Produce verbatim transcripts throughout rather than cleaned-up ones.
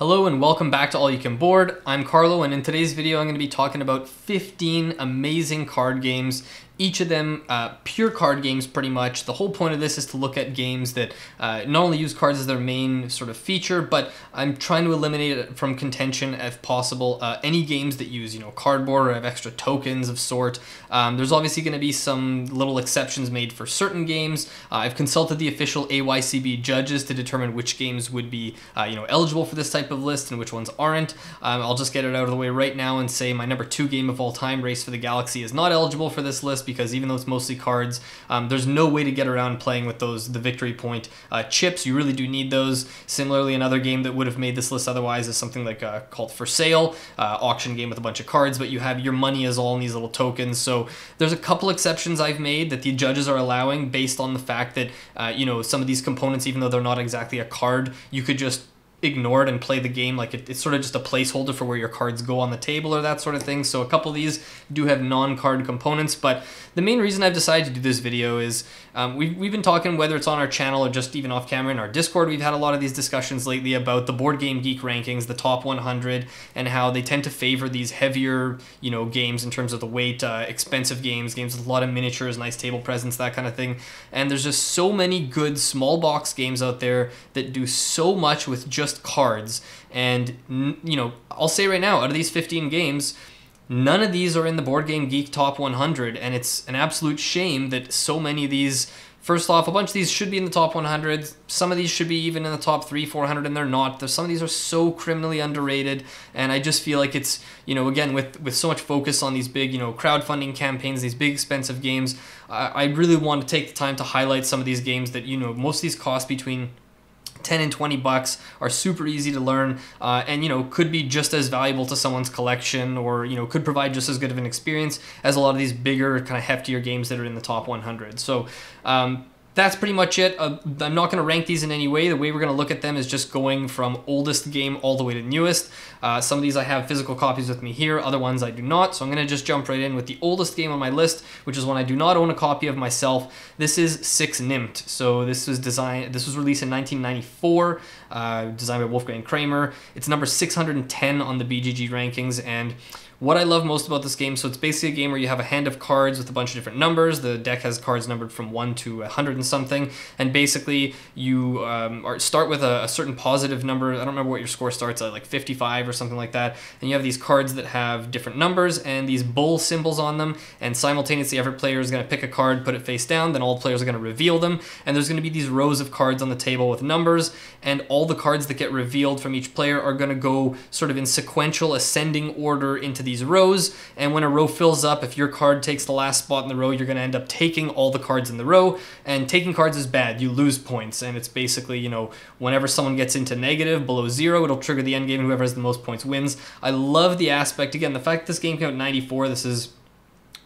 Hello and welcome back to All You Can Board. I'm Carlo, and in today's video I'm going to be talking about fifteen amazing card games, each of them uh, pure card games pretty much. The whole point of this is to look at games that uh, not only use cards as their main sort of feature, but I'm trying to eliminate it from contention if possible. Uh, any games that use, you know, cardboard or have extra tokens of sort. Um, there's obviously going to be some little exceptions made for certain games. Uh, I've consulted the official A Y C B judges to determine which games would be, uh, you know, eligible for this type of list and which ones aren't. Um, I'll just get it out of the way right now and say my number two game of all time, Race for the Galaxy, is not eligible for this list, because even though it's mostly cards, um, there's no way to get around playing with those, the victory point uh, chips. You really do need those. Similarly, another game that would have made this list otherwise is something like uh, called For Sale, uh, auction game with a bunch of cards, but you have your money is all in these little tokens. So there's a couple exceptions I've made that the judges are allowing based on the fact that, uh, you know, some of these components, even though they're not exactly a card, you could just ignore it and play the game like it, it's sort of just a placeholder for where your cards go on the table or that sort of thing. So a couple of these do have non-card components, but the main reason I've decided to do this video is um, we've, we've been talking, whether it's on our channel or just even off camera in our Discord, we've had a lot of these discussions lately about the Board Game Geek rankings, the top one hundred, and how they tend to favor these heavier, you know, games in terms of the weight, uh, expensive games, games with a lot of miniatures, nice table presence, that kind of thing. And there's just so many good small box games out there that do so much with just cards. And, you know, I'll say right now, out of these fifteen games, none of these are in the Board Game Geek top one hundred, and it's an absolute shame that so many of these, first off, a bunch of these should be in the top one hundred, some of these should be even in the top three, four hundred, and they're not. Some of these are so criminally underrated, and I just feel like it's, you know, again, with, with so much focus on these big, you know, crowdfunding campaigns, these big expensive games, I, I really want to take the time to highlight some of these games that, you know, most of these cost between ten and twenty bucks, are super easy to learn, uh, and, you know, could be just as valuable to someone's collection, or, you know, could provide just as good of an experience as a lot of these bigger, kind of heftier games that are in the top one hundred. So um, that's pretty much it. Uh, I'm not going to rank these in any way. The way we're going to look at them is just going from oldest game all the way to newest. Uh, some of these I have physical copies with me here, other ones I do not. So I'm going to just jump right in with the oldest game on my list, which is one I do not own a copy of myself. This is six Nimmt. So this was designed, this was released in nineteen ninety-four, uh, designed by Wolfgang Kramer. It's number six hundred ten on the B G G rankings, and what I love most about this game, so it's basically a game where you have a hand of cards with a bunch of different numbers. The deck has cards numbered from one to one hundred and something, and basically you um, are, start with a, a certain positive number. I don't remember what your score starts at, like fifty-five or something like that, and you have these cards that have different numbers and these bull symbols on them, and simultaneously every player is going to pick a card, put it face down, then all the players are going to reveal them, and there's going to be these rows of cards on the table with numbers, and all the cards that get revealed from each player are going to go sort of in sequential ascending order into the these rows, and when a row fills up, if your card takes the last spot in the row, you're going to end up taking all the cards in the row, and taking cards is bad. You lose points, and it's basically, you know, whenever someone gets into negative, below zero, it'll trigger the end game, and whoever has the most points wins. I love the aspect, again, the fact this game came out in ninety-four, this is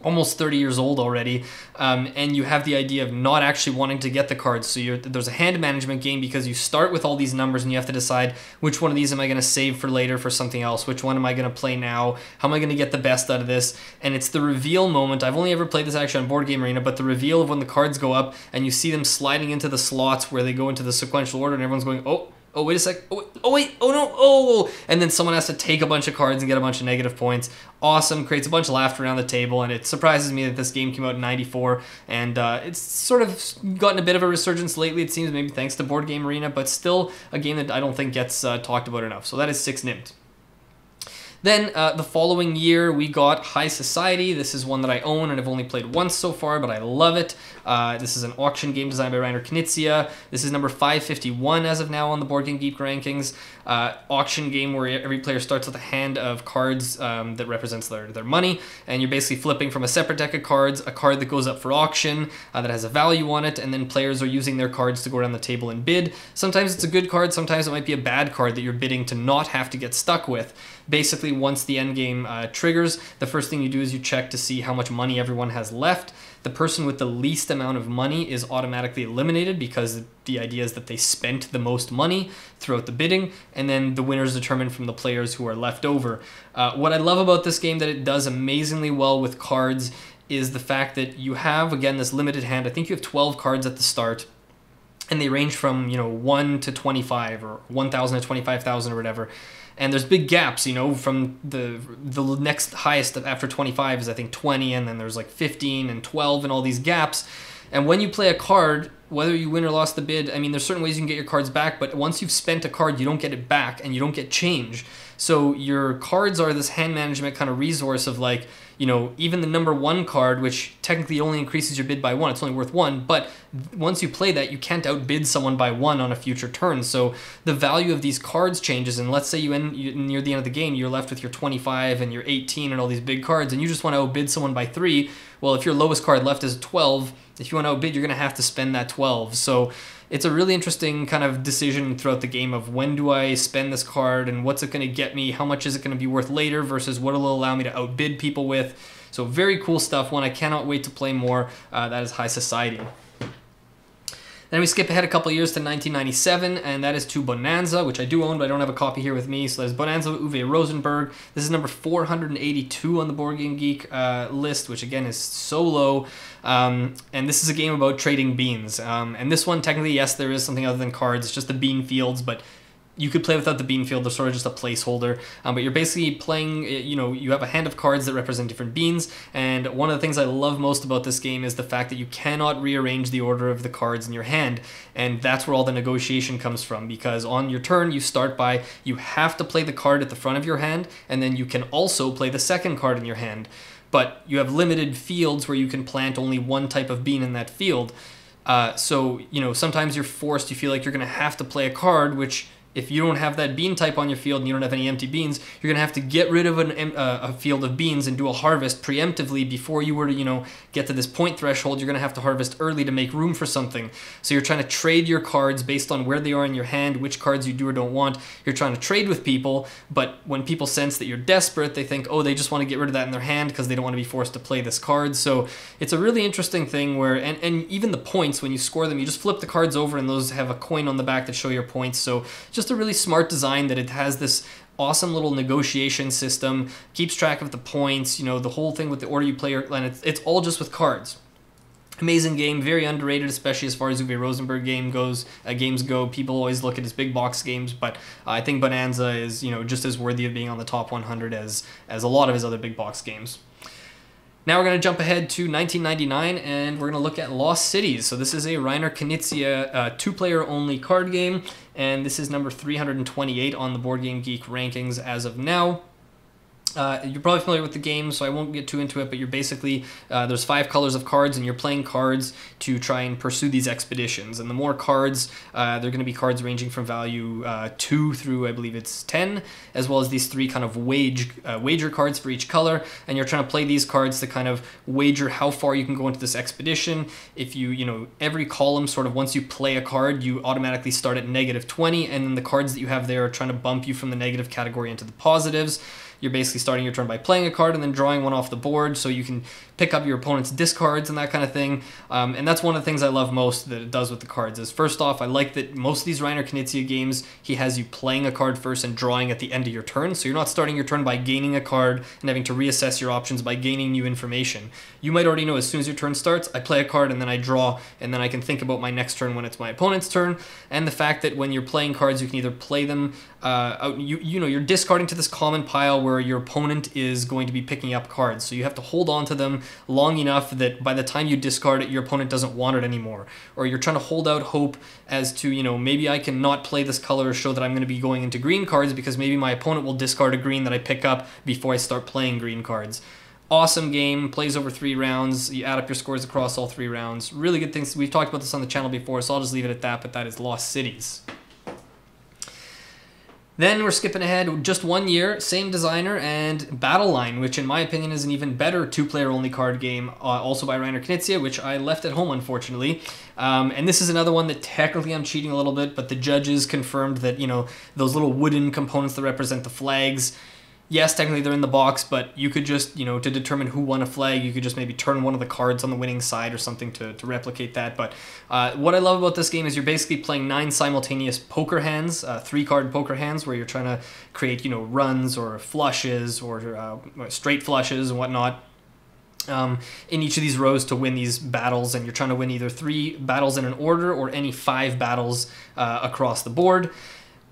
almost thirty years old already, um, and you have the idea of not actually wanting to get the cards. So you're, there's a hand management game, because you start with all these numbers and you have to decide which one of these am I going to save for later for something else, which one am I going to play now, how am I going to get the best out of this, and it's the reveal moment. I've only ever played this actually on Board Game Arena, but the reveal of when the cards go up and you see them sliding into the slots where they go into the sequential order, and everyone's going, oh, oh, wait a sec, oh, oh wait, oh no, oh, and then someone has to take a bunch of cards and get a bunch of negative points. Awesome, creates a bunch of laughter around the table, and it surprises me that this game came out in ninety-four, and uh, it's sort of gotten a bit of a resurgence lately, it seems, maybe thanks to Board Game Arena, but still a game that I don't think gets uh, talked about enough. So that is six Nimmt. Then uh, the following year, we got High Society. This is one that I own and have only played once so far, but I love it. Uh, this is an auction game designed by Reiner Knizia. This is number five fifty-one as of now on the Board Game Geek rankings. Uh, auction game where every player starts with a hand of cards um, that represents their, their money, and you're basically flipping from a separate deck of cards a card that goes up for auction uh, that has a value on it, and then players are using their cards to go around the table and bid. Sometimes it's a good card, sometimes it might be a bad card that you're bidding to not have to get stuck with. Basically, once the end game uh, triggers, the first thing you do is you check to see how much money everyone has left. The person with the least amount of money is automatically eliminated, because the idea is that they spent the most money throughout the bidding, and then the winner is determined from the players who are left over. Uh, what I love about this game that it does amazingly well with cards is the fact that you have, again, this limited hand. I think you have twelve cards at the start. and they range from, you know, one to twenty-five or one thousand to twenty-five thousand or whatever. And there's big gaps, you know, from the the next highest after twenty-five is, I think, twenty, and then there's like fifteen and twelve and all these gaps. And when you play a card, whether you win or lost the bid, I mean, there's certain ways you can get your cards back, but once you've spent a card, you don't get it back and you don't get change. So your cards are this hand management kind of resource of, like, you know, even the number one card, which technically only increases your bid by one, it's only worth one, but once you play that, you can't outbid someone by one on a future turn. So the value of these cards changes, and let's say you end you, near the end of the game, you're left with your twenty-five and your eighteen and all these big cards, and you just want to outbid someone by three. Well, if your lowest card left is twelve, if you want to outbid, you're going to have to spend that twelve. So it's a really interesting kind of decision throughout the game of, when do I spend this card and what's it going to get me? How much is it going to be worth later versus what it'll allow me to outbid people with? So very cool stuff. One I cannot wait to play more. Uh, that is High Society. Then we skip ahead a couple years to nineteen ninety-seven, and that is to Bohnanza, which I do own, but I don't have a copy here with me. So there's Bohnanza, Uwe Rosenberg. This is number four hundred eighty-two on the Board Game Geek uh, list, which again is so low. Um, and this is a game about trading beans. Um, and this one, technically, yes, there is something other than cards. It's just the bean fields, but you could play without the bean field. They're sort of just a placeholder, um, but you're basically playing, you know, you have a hand of cards that represent different beans, and one of the things I love most about this game is the fact that you cannot rearrange the order of the cards in your hand, and that's where all the negotiation comes from, because on your turn, you start by, you have to play the card at the front of your hand, and then you can also play the second card in your hand, but you have limited fields where you can plant only one type of bean in that field. Uh, so, you know, sometimes you're forced, you feel like you're going to have to play a card, which, if you don't have that bean type on your field and you don't have any empty beans, you're going to have to get rid of an, uh, a field of beans and do a harvest preemptively before you were to, you know, get to this point threshold. You're going to have to harvest early to make room for something. So you're trying to trade your cards based on where they are in your hand, which cards you do or don't want. You're trying to trade with people, but when people sense that you're desperate, they think, oh, they just want to get rid of that in their hand because they don't want to be forced to play this card. So it's a really interesting thing where, and, and even the points, when you score them, you just flip the cards over and those have a coin on the back that show your points. So just Just a really smart design that it has this awesome little negotiation system, keeps track of the points, you know, the whole thing with the order you play, and it's, it's all just with cards. Amazing game, very underrated, especially as far as Uwe Rosenberg game goes. Uh, games go, people always look at his big box games, but uh, I think Bohnanza is, you know, just as worthy of being on the top one hundred as as a lot of his other big box games. Now we're going to jump ahead to nineteen ninety-nine, and we're going to look at Lost Cities. So this is a Reiner Knizia uh, two-player only card game, and this is number three hundred twenty-eight on the Board Game Geek rankings as of now. Uh, you're probably familiar with the game, so I won't get too into it, but you're basically, uh, there's five colors of cards, and you're playing cards to try and pursue these expeditions. And the more cards, uh, they're going to be cards ranging from value uh, two through, I believe it's ten, as well as these three kind of wage uh, wager cards for each color. And you're trying to play these cards to kind of wager how far you can go into this expedition. If you, you know, every column sort of, once you play a card, you automatically start at negative twenty, and then the cards that you have there are trying to bump you from the negative category into the positives. You're basically starting your turn by playing a card and then drawing one off the board so you can pick up your opponent's discards and that kind of thing. Um, and that's one of the things I love most that it does with the cards is, first off, I like that most of these Reiner Knizia games, he has you playing a card first and drawing at the end of your turn. So you're not starting your turn by gaining a card and having to reassess your options by gaining new information. You might already know as soon as your turn starts, I play a card and then I draw, and then I can think about my next turn when it's my opponent's turn. And the fact that when you're playing cards, you can either play them, uh, out, you, you know, you're discarding to this common pile where your opponent is going to be picking up cards. So you have to hold on to them long enough that by the time you discard it, your opponent doesn't want it anymore. Or you're trying to hold out hope as to, you know, maybe I can not play this color, show that I'm going to be going into green cards because maybe my opponent will discard a green that I pick up before I start playing green cards. Awesome game, plays over three rounds, you add up your scores across all three rounds. Really good things. We've talked about this on the channel before, so I'll just leave it at that, but that is Lost Cities. Then we're skipping ahead just one year, same designer, and Battle Line, which in my opinion is an even better two-player only card game, uh, also by Reiner Knizia, which I left at home, unfortunately. Um, and this is another one that technically I'm cheating a little bit, but the judges confirmed that, you know, those little wooden components that represent the flags, yes, technically they're in the box, but you could just, you know, to determine who won a flag, you could just maybe turn one of the cards on the winning side or something to, to replicate that. But uh, what I love about this game is you're basically playing nine simultaneous poker hands, uh, three-card poker hands, where you're trying to create, you know, runs or flushes or uh, straight flushes and whatnot. Um, in each of these rows to win these battles, and you're trying to win either three battles in an order or any five battles uh, across the board.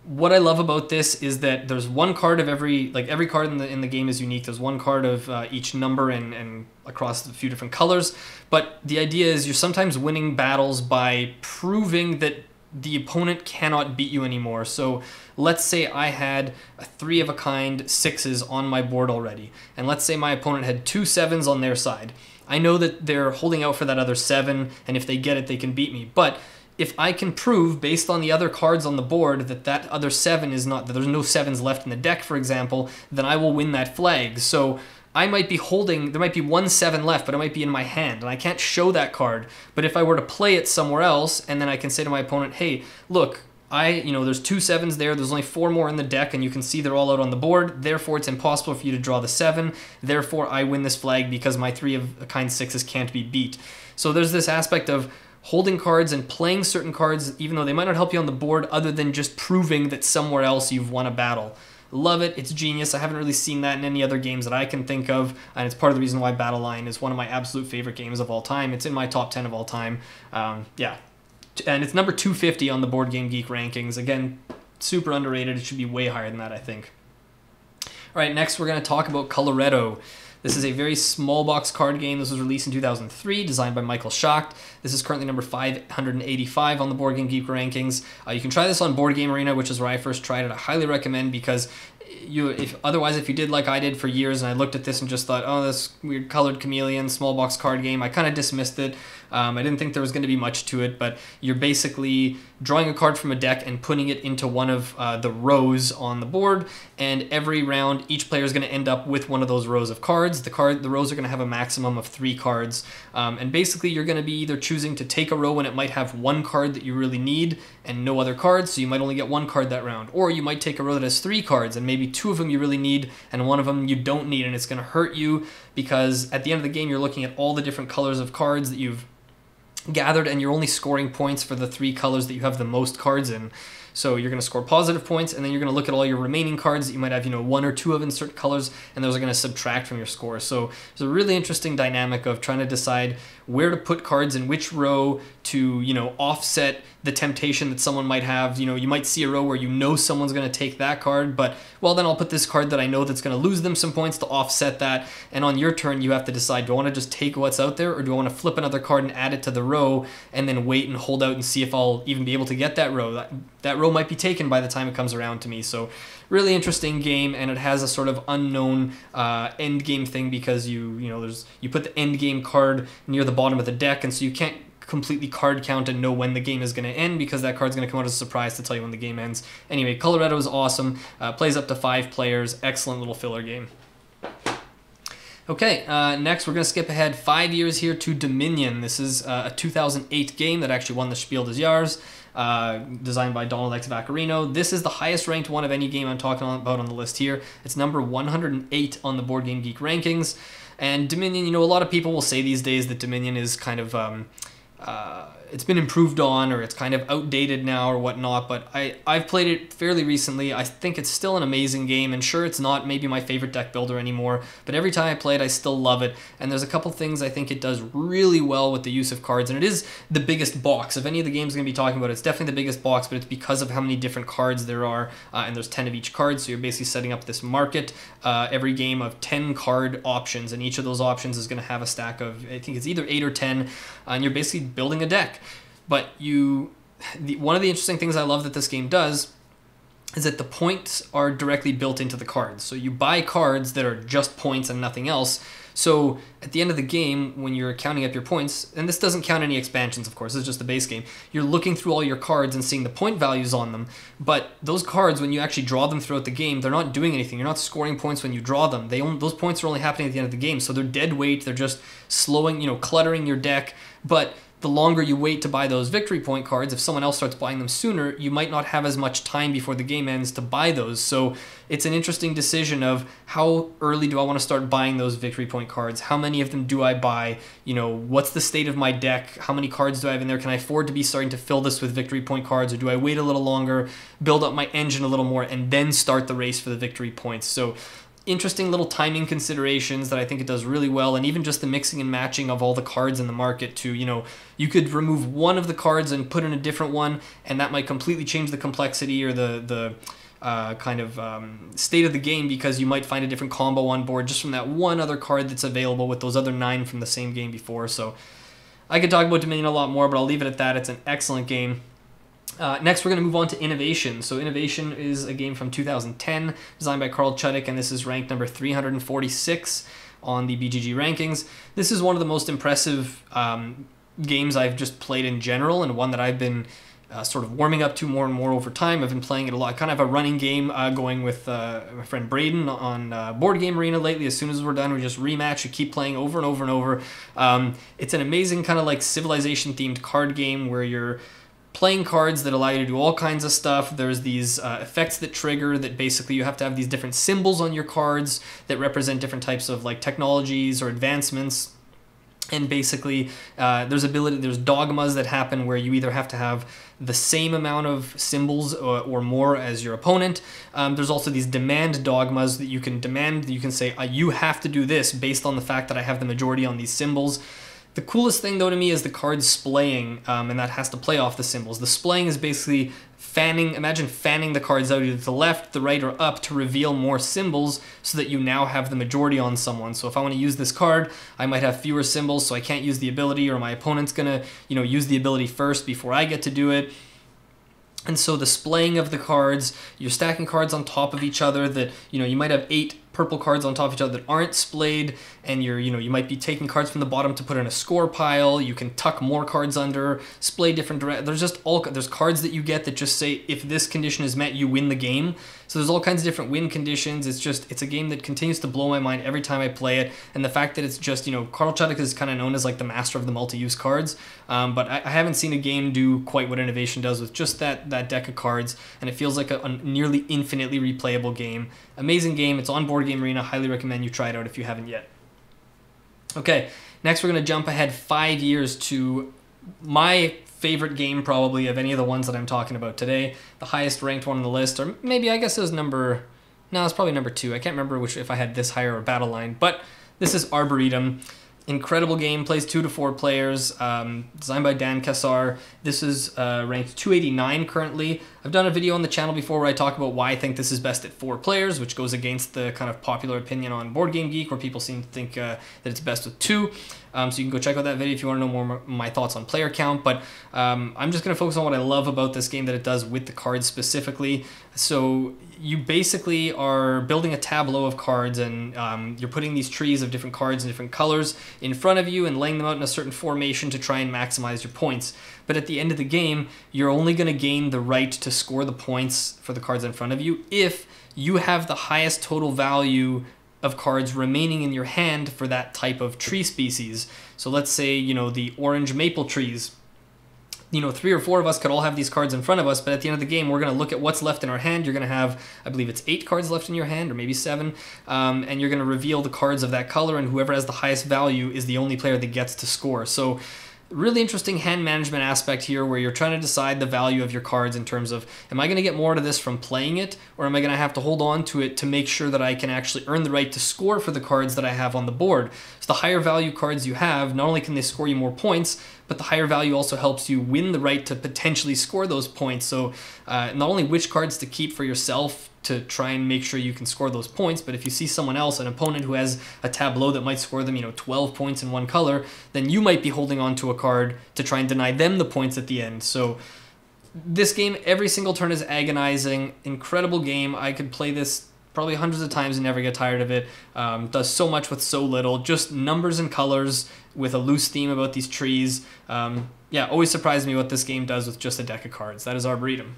What I love about this is that there's one card of every, like every card in the in the game is unique. There's one card of uh, each number and, and across a few different colors. But the idea is you're sometimes winning battles by proving that the opponent cannot beat you anymore. So let's say I had a three of a kind sixes on my board already. And let's say my opponent had two sevens on their side. I know that they're holding out for that other seven, and if they get it, they can beat me. But if I can prove based on the other cards on the board that that other seven is not, that there's no sevens left in the deck, for example, then I will win that flag. So I might be holding, there might be one seven left, but it might be in my hand, and I can't show that card. But if I were to play it somewhere else, and then I can say to my opponent, hey, look, I, you know, there's two sevens there, there's only four more in the deck, and you can see they're all out on the board, therefore it's impossible for you to draw the seven, therefore I win this flag because my three of a kind sixes can't be beat. So there's this aspect of holding cards and playing certain cards, even though they might not help you on the board, other than just proving that somewhere else you've won a battle. Love it. It's genius. I haven't really seen that in any other games that I can think of, and it's part of the reason why Battle Line is one of my absolute favorite games of all time. It's in my top ten of all time. Um, yeah. And it's number two fifty on the Board Game Geek rankings. Again, super underrated. It should be way higher than that, I think. All right, next we're going to talk about Coloretto. This is a very small box card game. This was released in two thousand three, designed by Michael Schacht. This is currently number five hundred eighty-five on the Board Game Geek rankings. Uh, you can try this on Board Game Arena, which is where I first tried it. I highly recommend, because you, if otherwise, if you did like I did for years and I looked at this and just thought, oh, this weird colored chameleon small box card game, I kind of dismissed it. Um, I didn't think there was going to be much to it, but you're basically drawing a card from a deck and putting it into one of uh, the rows on the board, and every round each player is going to end up with one of those rows of cards. The card, the rows are going to have a maximum of three cards, um, and basically you're going to be either choosing to take a row when it might have one card that you really need and no other cards, so you might only get one card that round, or you might take a row that has three cards and maybe two of them you really need and one of them you don't need, and it's going to hurt you because at the end of the game you're looking at all the different colors of cards that you've gathered, and you're only scoring points for the three colors that you have the most cards in. So you're going to score positive points, and then you're going to look at all your remaining cards that you might have, you know, one or two of in certain colors, and those are going to subtract from your score. So there's a really interesting dynamic of trying to decide where to put cards in which row to, you know, offset the temptation that someone might have. You know, you might see a row where you know someone's going to take that card, but, well, then I'll put this card that I know that's going to lose them some points to offset that. And on your turn, you have to decide, do I want to just take what's out there, or do I want to flip another card and add it to the row and then wait and hold out and see if I'll even be able to get that row? That, that row might be taken by the time it comes around to me. So really interesting game, and it has a sort of unknown uh, end game thing, because you, you know, there's, you put the end game card near the bottom of the deck, and so you can't completely card count and know when the game is going to end, because that card's going to come out as a surprise to tell you when the game ends. Anyway, Coloretto is awesome. Uh, plays up to five players. Excellent little filler game. Okay, uh, next we're going to skip ahead five years here to Dominion. This is uh, a two thousand eight game that actually won the Spiel des Jahres, uh, designed by Donald X Vaccarino. This is the highest ranked one of any game I'm talking about on the list here. It's number one hundred eight on the Board Game Geek rankings. And Dominion, you know, a lot of people will say these days that Dominion is kind of... Um, Uh, it's been improved on, or it's kind of outdated now or whatnot, but I, I've played it fairly recently. I think it's still an amazing game, and sure, it's not maybe my favorite deck builder anymore, but every time I play it, I still love it, and there's a couple things I think it does really well with the use of cards, and it is the biggest box. If any of the games I'm going to be talking about, it's definitely the biggest box, but it's because of how many different cards there are, uh, and there's ten of each card, so you're basically setting up this market, uh, every game of ten card options, and each of those options is going to have a stack of, I think it's either eight or ten, uh, and you're basically building a deck. But you, the, one of the interesting things I love that this game does is that the points are directly built into the cards. So you buy cards that are just points and nothing else. So at the end of the game, when you're counting up your points, and this doesn't count any expansions, of course, it's just the base game, you're looking through all your cards and seeing the point values on them. But those cards, when you actually draw them throughout the game, they're not doing anything. You're not scoring points when you draw them. They only, those points are only happening at the end of the game. So they're dead weight. They're just slowing, you know, cluttering your deck. But the longer you wait to buy those victory point cards, if someone else starts buying them sooner, you might not have as much time before the game ends to buy those. So it's an interesting decision of how early do I want to start buying those victory point cards? How many of them do I buy? You know, what's the state of my deck? How many cards do I have in there? Can I afford to be starting to fill this with victory point cards? Or do I wait a little longer, build up my engine a little more, and then start the race for the victory points? So interesting little timing considerations that I think it does really well, and even just the mixing and matching of all the cards in the market to, you know, you could remove one of the cards and put in a different one, and that might completely change the complexity or the the uh, kind of um, state of the game, because you might find a different combo on board just from that one other card that's available with those other nine from the same game before. So I could talk about Dominion a lot more, but I'll leave it at that. It's an excellent game. Uh, next, we're going to move on to Innovation. So Innovation is a game from two thousand ten, designed by Carl Chudik, and this is ranked number three hundred forty-six on the B G G rankings. This is one of the most impressive um, games I've just played in general, and one that I've been uh, sort of warming up to more and more over time. I've been playing it a lot. Kind of a running game uh, going with uh, my friend Braden on uh, Board Game Arena lately. As soon as we're done, we just rematch. We keep playing over and over and over. Um, it's an amazing kind of like Civilization-themed card game where you're playing cards that allow you to do all kinds of stuff. There's these uh, effects that trigger that basically you have to have these different symbols on your cards that represent different types of like technologies or advancements. And basically uh, there's ability, there's dogmas that happen where you either have to have the same amount of symbols or, or more as your opponent. Um, there's also these demand dogmas that you can demand, that you can say, uh, you have to do this based on the fact that I have the majority on these symbols. The coolest thing, though, to me is the card splaying, um, and that has to play off the symbols. The splaying is basically fanning, imagine fanning the cards out either to the left, the right, or up to reveal more symbols so that you now have the majority on someone. So if I want to use this card, I might have fewer symbols, so I can't use the ability, or my opponent's going to, you know, use the ability first before I get to do it. And so the splaying of the cards, you're stacking cards on top of each other that, you know, you might have eight purple cards on top of each other that aren't splayed, and you're, you know, you might be taking cards from the bottom to put in a score pile. You can tuck more cards under, splay different directions. There's just all, there's cards that you get that just say, if this condition is met, you win the game. So there's all kinds of different win conditions. It's just, it's a game that continues to blow my mind every time I play it. And the fact that it's just, you know, Carl Chudik is kind of known as like the master of the multi-use cards. Um, but I, I haven't seen a game do quite what Innovation does with just that, that deck of cards. And it feels like a, a nearly infinitely replayable game. Amazing game. It's on Board Game Arena. Highly recommend you try it out if you haven't yet. Okay, next we're going to jump ahead five years to my favorite game probably of any of the ones that I'm talking about today. The highest ranked one on the list, or maybe I guess it was number, no, it's probably number two. I can't remember which, if I had this higher or Battle Line, but this is Arboretum. Incredible game, plays two to four players, um, designed by Dan Kassar. This is uh, ranked two eighty-nine currently. I've done a video on the channel before where I talk about why I think this is best at four players, which goes against the kind of popular opinion on Board Game Geek, where people seem to think uh, that it's best with two. Um, so you can go check out that video if you want to know more my thoughts on player count. But um, I'm just going to focus on what I love about this game that it does with the cards specifically. So you basically are building a tableau of cards, and um, you're putting these trees of different cards in different colors in front of you and laying them out in a certain formation to try and maximize your points. But at the end of the game, you're only going to gain the right to score the points for the cards in front of you if you have the highest total value of cards remaining in your hand for that type of tree species. So let's say, you know, the orange maple trees. You know, three or four of us could all have these cards in front of us, but at the end of the game, we're going to look at what's left in our hand. You're going to have, I believe it's eight cards left in your hand, or maybe seven, um, and you're going to reveal the cards of that color, and whoever has the highest value is the only player that gets to score. So really interesting hand management aspect here, where you're trying to decide the value of your cards in terms of, am I going to get more out of this from playing it, or am I going to have to hold on to it to make sure that I can actually earn the right to score for the cards that I have on the board? So the higher value cards you have, not only can they score you more points, but the higher value also helps you win the right to potentially score those points. So uh, not only which cards to keep for yourself to try and make sure you can score those points, but if you see someone else, an opponent who has a tableau that might score them, you know, twelve points in one color, then you might be holding on to a card to try and deny them the points at the end. So this game, every single turn is agonizing. Incredible game. I could play this probably hundreds of times and never get tired of it. Um, does so much with so little, just numbers and colors with a loose theme about these trees. Um, yeah, always surprised me what this game does with just a deck of cards. That is Arboretum.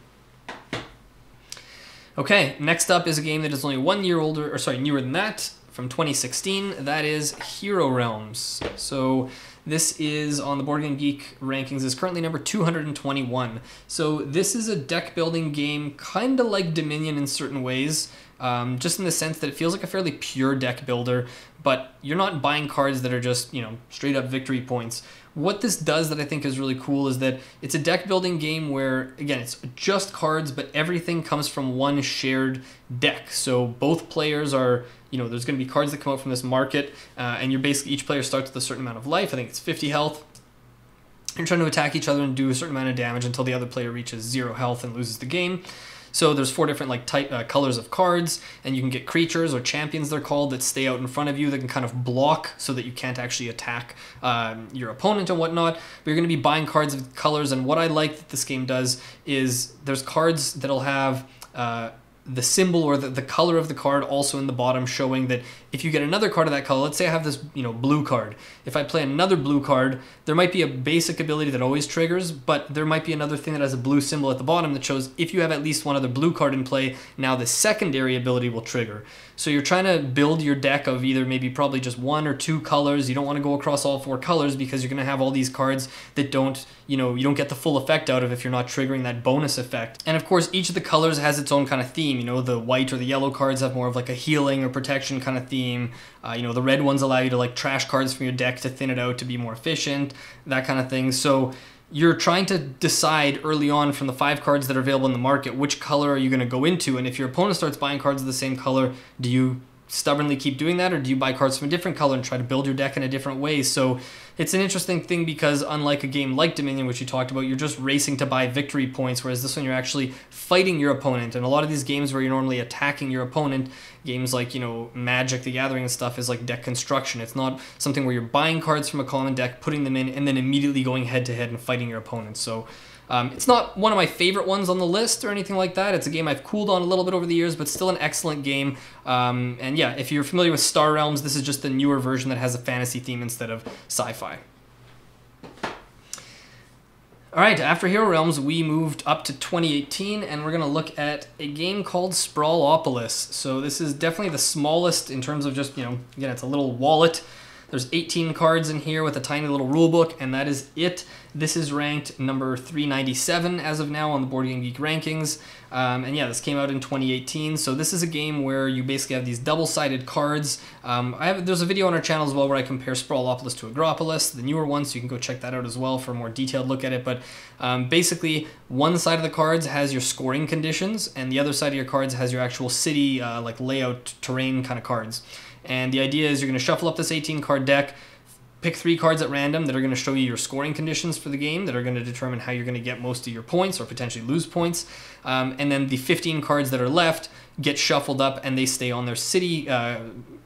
Okay, next up is a game that is only one year older, or sorry, newer than that, from twenty sixteen. That is Hero Realms. So this is on the Board Game Geek rankings, is currently number two hundred twenty-one. So this is a deck building game, kind of like Dominion in certain ways. Um, just in the sense that it feels like a fairly pure deck builder, but you're not buying cards that are just, you know, straight up victory points. what this does that I think is really cool is that it's a deck building game where, again, it's just cards, but everything comes from one shared deck. So both players are, you know, there's going to be cards that come out from this market, uh, and you're basically, each player starts with a certain amount of life. I think it's fifty health. You're trying to attack each other and do a certain amount of damage until the other player reaches zero health and loses the game. So there's four different like type uh, colors of cards, and you can get creatures or champions, they're called, that stay out in front of you that can kind of block so that you can't actually attack um, your opponent and whatnot. But you're going to be buying cards of colors, and what I like that this game does is there's cards that'll have uh, the symbol or the, the color of the card also in the bottom, showing that if you get another card of that color, let's say I have this, you know, blue card. If I play another blue card, there might be a basic ability that always triggers, but there might be another thing that has a blue symbol at the bottom that shows if you have at least one other blue card in play, now the secondary ability will trigger. So you're trying to build your deck of either maybe probably just one or two colors. You don't want to go across all four colors because you're going to have all these cards that don't, you know, you don't get the full effect out of if you're not triggering that bonus effect. And of course, each of the colors has its own kind of theme. You know, the white or the yellow cards have more of like a healing or protection kind of theme. Uh, you know, the red ones allow you to like trash cards from your deck to thin it out to be more efficient, that kind of thing. So you're trying to decide early on from the five cards that are available in the market, which color are you going to go into? And if your opponent starts buying cards of the same color, do you stubbornly keep doing that, or do you buy cards from a different color and try to build your deck in a different way? So it's an interesting thing because unlike a game like Dominion, which you talked about, you're just racing to buy victory points, whereas this one you're actually fighting your opponent. And a lot of these games where you're normally attacking your opponent, games like, you know, Magic the Gathering and stuff, is like deck construction. It's not something where you're buying cards from a common deck, putting them in, and then immediately going head to head and fighting your opponent. So Um, it's not one of my favorite ones on the list or anything like that. It's a game I've cooled on a little bit over the years, but still an excellent game. Um, and yeah, if you're familiar with Star Realms, this is just the newer version that has a fantasy theme instead of sci-fi. All right, after Hero Realms, we moved up to twenty eighteen, and we're going to look at a game called Sprawlopolis. So this is definitely the smallest in terms of just, you know, again, it's a little wallet. There's eighteen cards in here with a tiny little rule book, and that is it. This is ranked number three ninety-seven as of now on the Board Game Geek rankings. Um, and yeah, this came out in twenty eighteen. So this is a game where you basically have these double-sided cards. Um, I have, there's a video on our channel as well where I compare Sprawlopolis to Agropolis, the newer one, so you can go check that out as well for a more detailed look at it. But um, basically, one side of the cards has your scoring conditions, and the other side of your cards has your actual city, uh, like layout, terrain kind of cards. And the idea is you're going to shuffle up this eighteen-card deck, pick three cards at random that are going to show you your scoring conditions for the game that are going to determine how you're going to get most of your points or potentially lose points. Um, and then the fifteen cards that are left get shuffled up, and they stay on their city uh,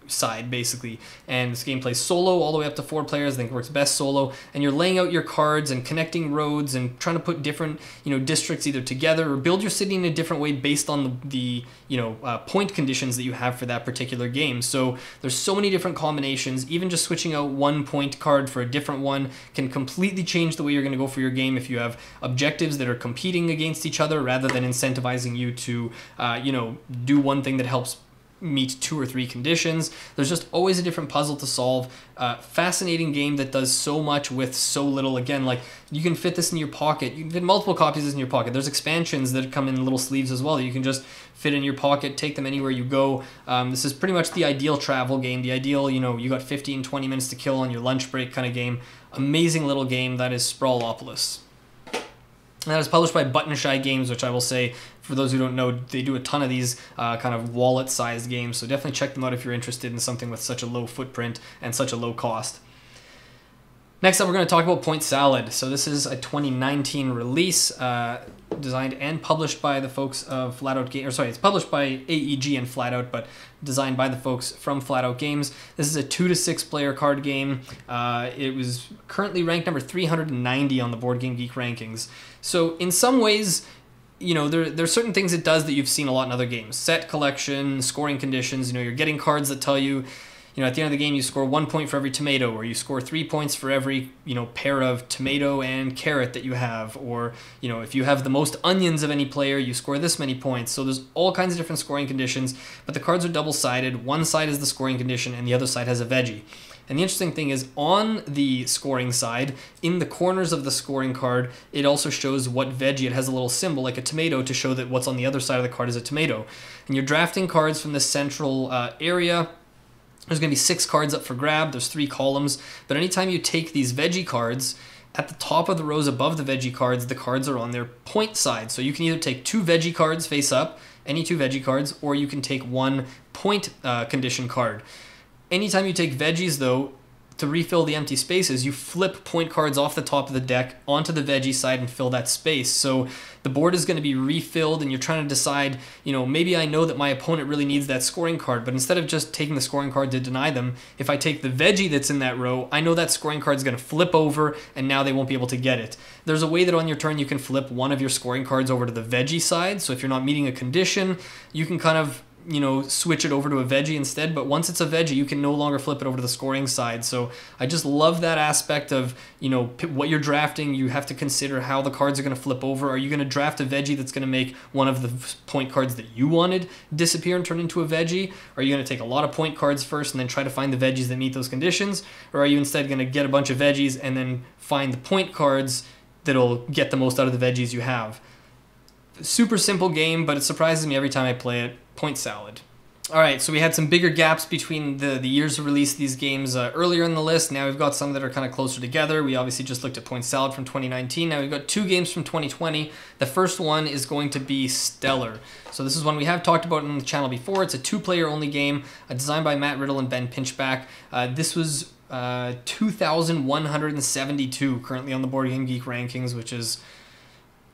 side, basically. And this game plays solo all the way up to four players. I think it works best solo. And you're laying out your cards and connecting roads and trying to put different, you know, districts either together or build your city in a different way based on the, the you know, uh, point conditions that you have for that particular game. So there's so many different combinations. Even just switching out one point card for a different one can completely change the way you're going to go for your game if you have objectives that are competing against each other rather than incentivizing you to, uh, you know, do one thing that helps meet two or three conditions. There's just always a different puzzle to solve. Uh, fascinating game that does so much with so little. Again, like, you can fit this in your pocket. You can fit multiple copies of this in your pocket. There's expansions that come in little sleeves as well that you can just fit in your pocket, take them anywhere you go. Um, this is pretty much the ideal travel game, the ideal, you know, you got fifteen, twenty minutes to kill on your lunch break kind of game. Amazing little game. That is Sprawlopolis. And that is published by Buttonshy Games, which I will say, for those who don't know, they do a ton of these uh, kind of wallet-sized games, so definitely check them out if you're interested in something with such a low footprint and such a low cost. Next up, we're going to talk about Point Salad. So this is a twenty nineteen release, uh, designed and published by the folks of FlatOut Games. Or sorry, it's published by A E G and FlatOut, but designed by the folks from FlatOut Games. This is a two to six player card game. Uh, it was currently ranked number three hundred ninety on the Board Game Geek rankings. So in some ways, you know, there, there are certain things it does that you've seen a lot in other games. Set collection, scoring conditions, you know, you're getting cards that tell you, you know, at the end of the game, you score one point for every tomato, or you score three points for every, you know, pair of tomato and carrot that you have, or, you know, if you have the most onions of any player, you score this many points. So there's all kinds of different scoring conditions, but the cards are double-sided. One side is the scoring condition, and the other side has a veggie. And the interesting thing is, on the scoring side, in the corners of the scoring card, it also shows what veggie. It has a little symbol, like a tomato, to show that what's on the other side of the card is a tomato. And you're drafting cards from the central uh, area. There's going to be six cards up for grab. There's three columns. But anytime you take these veggie cards, at the top of the rows above the veggie cards, the cards are on their point side. So you can either take two veggie cards face up, any two veggie cards, or you can take one point uh, condition card. Anytime you take veggies, though, to refill the empty spaces, you flip point cards off the top of the deck onto the veggie side and fill that space. So the board is going to be refilled, and you're trying to decide, you know, maybe I know that my opponent really needs that scoring card, but instead of just taking the scoring card to deny them, if I take the veggie that's in that row, I know that scoring card is going to flip over, and now they won't be able to get it. There's a way that on your turn you can flip one of your scoring cards over to the veggie side, so if you're not meeting a condition, you can kind of, you know, switch it over to a veggie instead. But once it's a veggie, you can no longer flip it over to the scoring side. So I just love that aspect of, you know, what you're drafting. You have to consider how the cards are going to flip over. Are you going to draft a veggie that's going to make one of the point cards that you wanted disappear and turn into a veggie? Are you going to take a lot of point cards first and then try to find the veggies that meet those conditions? Or are you instead going to get a bunch of veggies and then find the point cards that'll get the most out of the veggies you have? Super simple game, but it surprises me every time I play it. Point Salad. All right, so we had some bigger gaps between the, the years of release of these games uh, earlier in the list. Now we've got some that are kind of closer together. We obviously just looked at Point Salad from twenty nineteen. Now we've got two games from twenty twenty. The first one is going to be Stellar. So this is one we have talked about on the channel before. It's a two-player only game uh, designed by Matt Riddle and Ben Pinchback. Uh, this was uh, two thousand one hundred seventy-two currently on the Board Game Geek rankings, which is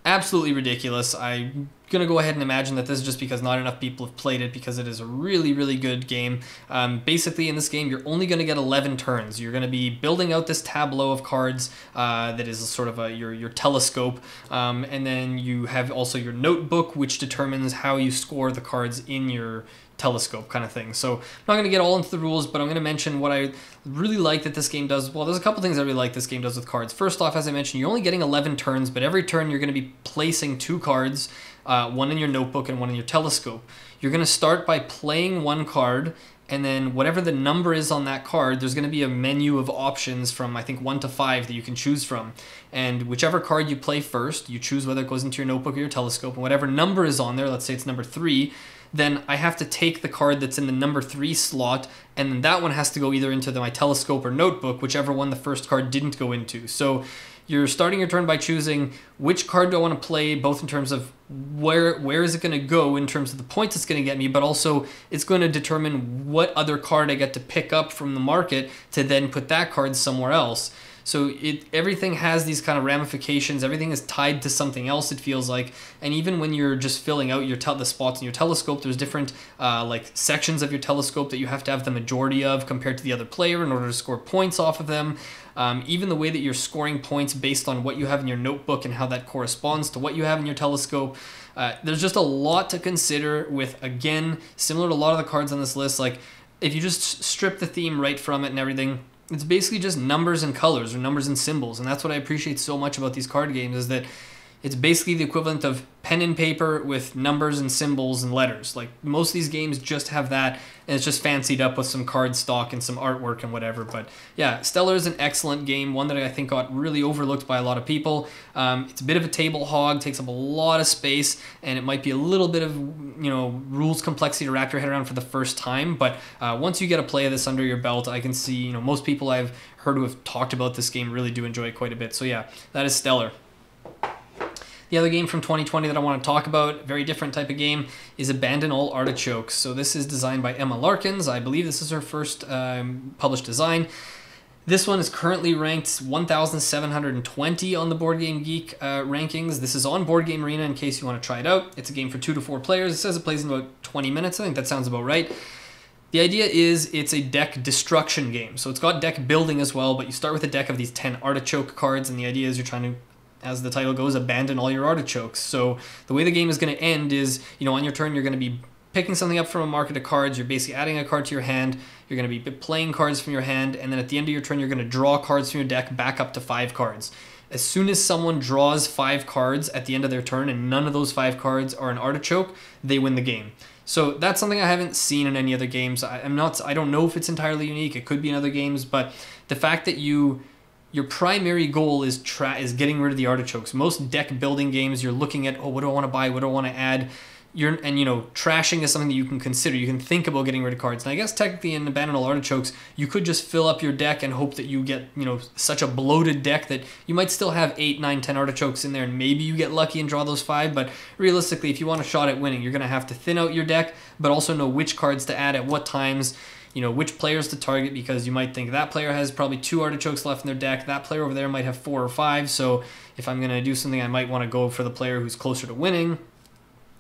absolutely ridiculous. I'm going to go ahead and imagine that this is just because not enough people have played it, because it is a really, really good game. Um, basically, in this game, you're only going to get eleven turns. You're going to be building out this tableau of cards uh, that is sort of a, your, your telescope. Um, and then you have also your notebook, which determines how you score the cards in your telescope kind of thing. So I'm not going to get all into the rules, but I'm going to mention what I really like that this game does. Well, there's a couple things I really like this game does with cards. First off, as I mentioned, you're only getting eleven turns, but every turn you're going to be placing two cards, uh, one in your notebook and one in your telescope. You're going to start by playing one card, and then whatever the number is on that card, there's going to be a menu of options from, I think, one to five that you can choose from. And whichever card you play first, you choose whether it goes into your notebook or your telescope, and whatever number is on there, let's say it's number three, then I have to take the card that's in the number three slot, and then that one has to go either into the, my telescope or notebook, whichever one the first card didn't go into. So you're starting your turn by choosing which card do I want to play, both in terms of where where is it going to go in terms of the points it's going to get me, but also it's going to determine what other card I get to pick up from the market to then put that card somewhere else. So it everything has these kind of ramifications. Everything is tied to something else, it feels like. And even when you're just filling out your tel the spots in your telescope, there's different uh, like sections of your telescope that you have to have the majority of compared to the other player in order to score points off of them. Um, even the way that you're scoring points based on what you have in your notebook and how that corresponds to what you have in your telescope. Uh, there's just a lot to consider with, again, similar to a lot of the cards on this list. Like, if you just strip the theme right from it and everything, it's basically just numbers and colors, or numbers and symbols, and that's what I appreciate so much about these card games, is that it's basically the equivalent of pen and paper with numbers and symbols and letters. Like, most of these games just have that, and it's just fancied up with some card stock and some artwork and whatever. But yeah, Stellar is an excellent game, one that I think got really overlooked by a lot of people. Um, it's a bit of a table hog, takes up a lot of space, and it might be a little bit of, you know, rules complexity to wrap your head around for the first time. But uh, once you get a play of this under your belt, I can see, you know, most people I've heard who have talked about this game really do enjoy it quite a bit. So yeah, that is Stellar. The other game from twenty twenty that I want to talk about, very different type of game, is Abandon All Artichokes. So this is designed by Emma Larkins. I believe this is her first um, published design. This one is currently ranked one thousand seven hundred twenty on the Board Game Geek uh, rankings. This is on Board Game Arena in case you want to try it out. It's a game for two to four players. It says it plays in about twenty minutes. I think that sounds about right. The idea is it's a deck destruction game. So it's got deck building as well, but you start with a deck of these ten artichoke cards, and the idea is you're trying to, as the title goes, abandon all your artichokes. So the way the game is going to end is, you know, on your turn, you're going to be picking something up from a market of cards. You're basically adding a card to your hand. You're going to be playing cards from your hand. And then at the end of your turn, you're going to draw cards from your deck back up to five cards. As soon as someone draws five cards at the end of their turn and none of those five cards are an artichoke, they win the game. So that's something I haven't seen in any other games. I, I'm not, I don't know if it's entirely unique. It could be in other games, but the fact that you... your primary goal is tra is getting rid of the artichokes. Most deck building games, you're looking at, oh, what do I want to buy? What do I want to add? You're, and, you know, trashing is something that you can consider. You can think about getting rid of cards. And I guess technically in Abandon All Artichokes, you could just fill up your deck and hope that you get, you know, such a bloated deck that you might still have eight, nine, ten artichokes in there, and maybe you get lucky and draw those five. But realistically, if you want a shot at winning, you're going to have to thin out your deck, but also know which cards to add at what times, you know, which players to target, because you might think that player has probably two artichokes left in their deck. That player over there might have four or five. So if I'm going to do something, I might want to go for the player who's closer to winning,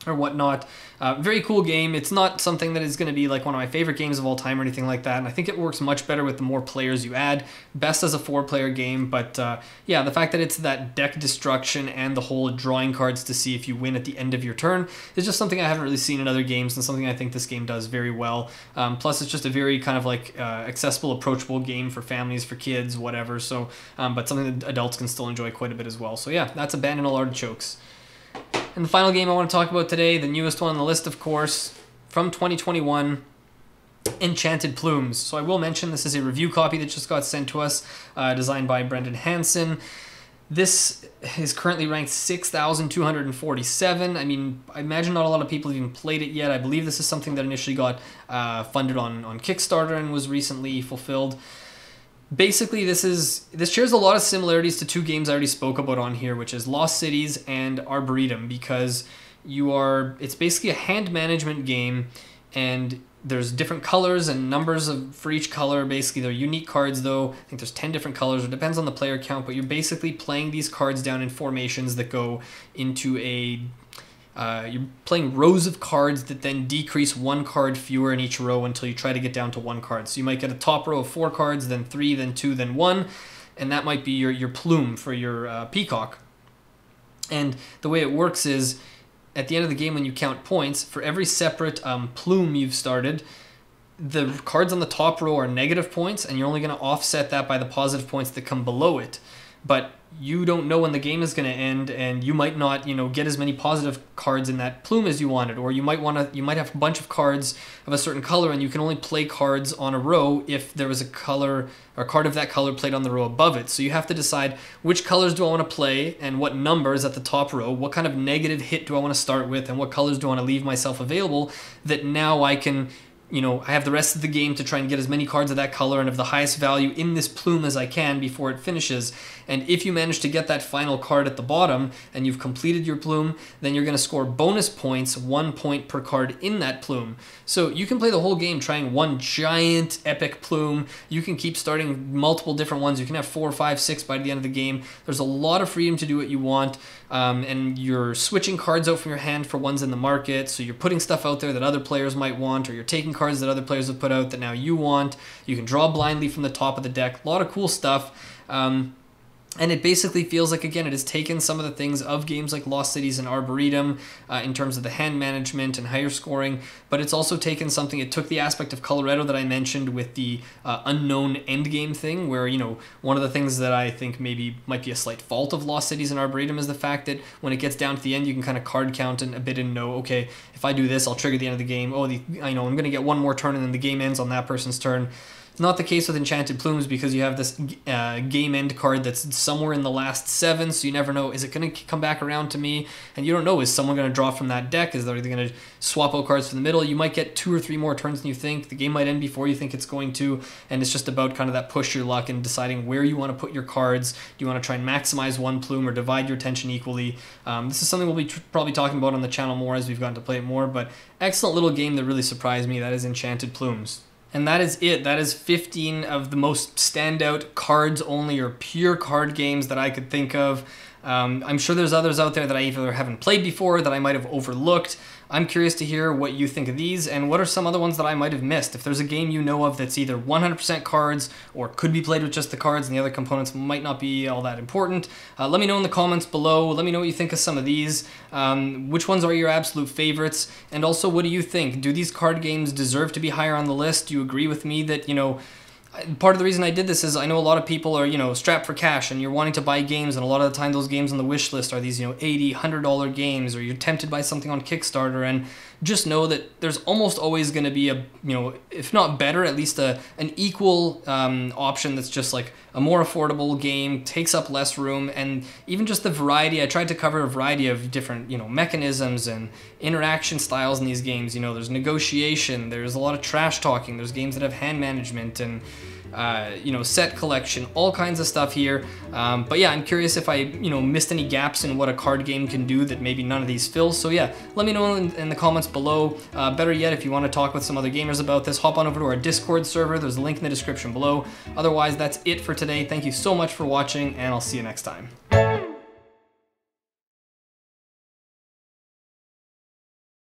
or whatnot. Uh, very cool game. It's not something that is going to be like one of my favorite games of all time or anything like that, and I think it works much better with the more players you add. Best as a four-player game, but uh, yeah, the fact that it's that deck destruction and the whole drawing cards to see if you win at the end of your turn is just something I haven't really seen in other games, and something I think this game does very well. Um, plus, it's just a very kind of like uh, accessible, approachable game for families, for kids, whatever, so, um, but something that adults can still enjoy quite a bit as well. So yeah, that's Abandon All Artichokes. And the final game I want to talk about today, the newest one on the list, of course, from twenty twenty-one, Enchanted Plumes. So I will mention this is a review copy that just got sent to us, uh, designed by Brendan Hansen. This is currently ranked six thousand two hundred forty-seven. I mean, I imagine not a lot of people have even played it yet. I believe this is something that initially got uh, funded on, on Kickstarter and was recently fulfilled. Basically, this is this shares a lot of similarities to two games I already spoke about on here, which is Lost Cities and Arboretum, because you are it's basically a hand management game, and there's different colors and numbers of, for each color. Basically, they're unique cards, though. I think there's ten different colors. It depends on the player count, but you're basically playing these cards down in formations that go into a... Uh, you're playing rows of cards that then decrease one card fewer in each row until you try to get down to one card. So you might get a top row of four cards, then three, then two, then one, and that might be your, your plume for your uh, peacock. And the way it works is, at the end of the game when you count points, for every separate um, plume you've started, the cards on the top row are negative points, and you're only going to offset that by the positive points that come below it. But you don't know when the game is going to end, and you might not, you know, get as many positive cards in that plume as you wanted, or you might want to, you might have a bunch of cards of a certain color, and you can only play cards on a row if there was a color or a card of that color played on the row above it. So you have to decide, which colors do I want to play, and what numbers at the top row, what kind of negative hit do I want to start with, and what colors do I want to leave myself available, that now I can, you know, I have the rest of the game to try and get as many cards of that color and of the highest value in this plume as I can before it finishes. And if you manage to get that final card at the bottom and you've completed your plume, then you're going to score bonus points, one point per card in that plume. So you can play the whole game trying one giant epic plume. You can keep starting multiple different ones. You can have four, five, six by the end of the game. There's a lot of freedom to do what you want. Um, and you're switching cards out from your hand for ones in the market. So you're putting stuff out there that other players might want, or you're taking cards cards that other players have put out that now you want. You can draw blindly from the top of the deck. A lot of cool stuff. Um, and it basically feels like, again, it has taken some of the things of games like Lost Cities and Arboretum uh, in terms of the hand management and higher scoring, but it's also taken something, it took the aspect of Coloretto that I mentioned with the uh, unknown endgame thing, where, you know, one of the things that I think maybe might be a slight fault of Lost Cities and Arboretum is the fact that when it gets down to the end, you can kind of card count and a bit and know, okay, if I do this, I'll trigger the end of the game. Oh, the, I know I'm going to get one more turn, and then the game ends on that person's turn. Not the case with Enchanted Plumes, because you have this uh, game end card that's somewhere in the last seven, so you never know, is it going to come back around to me? And you don't know, is someone going to draw from that deck? Is they going to swap out cards from the middle? You might get two or three more turns than you think. The game might end before you think it's going to, and it's just about kind of that push your luck and deciding where you want to put your cards. Do you want to try and maximize one plume or divide your attention equally? Um, this is something we'll be tr probably talking about on the channel more as we've gotten to play it more, but excellent little game that really surprised me. That is Enchanted Plumes. And that is it. That is fifteen of the most standout cards only or pure card games that I could think of. Um, I'm sure there's others out there that I either haven't played before, that I might have overlooked. I'm curious to hear what you think of these, and what are some other ones that I might have missed. If there's a game you know of that's either one hundred percent cards or could be played with just the cards and the other components might not be all that important, uh, let me know in the comments below. Let me know what you think of some of these. Um, which ones are your absolute favorites? And also, what do you think? Do these card games deserve to be higher on the list? Do you agree with me that, you know, part of the reason I did this is I know a lot of people are, you know, strapped for cash and you're wanting to buy games, and a lot of the time those games on the wish list are these, you know, eighty, one hundred dollar games, or you're tempted by something on Kickstarter, and just know that there's almost always going to be a, you know, if not better, at least a, an equal um, option that's just like a more affordable game, takes up less room, and even just the variety. I tried to cover a variety of different, you know, mechanisms and interaction styles in these games. You know, there's negotiation, there's a lot of trash talking, there's games that have hand management and uh, you know, set collection, all kinds of stuff here. Um, but yeah, I'm curious if I, you know, missed any gaps in what a card game can do that maybe none of these fill. So yeah, let me know in, in the comments below. Uh, better yet, if you want to talk with some other gamers about this, hop on over to our Discord server. There's a link in the description below. Otherwise, that's it for today. Thank you so much for watching, and I'll see you next time.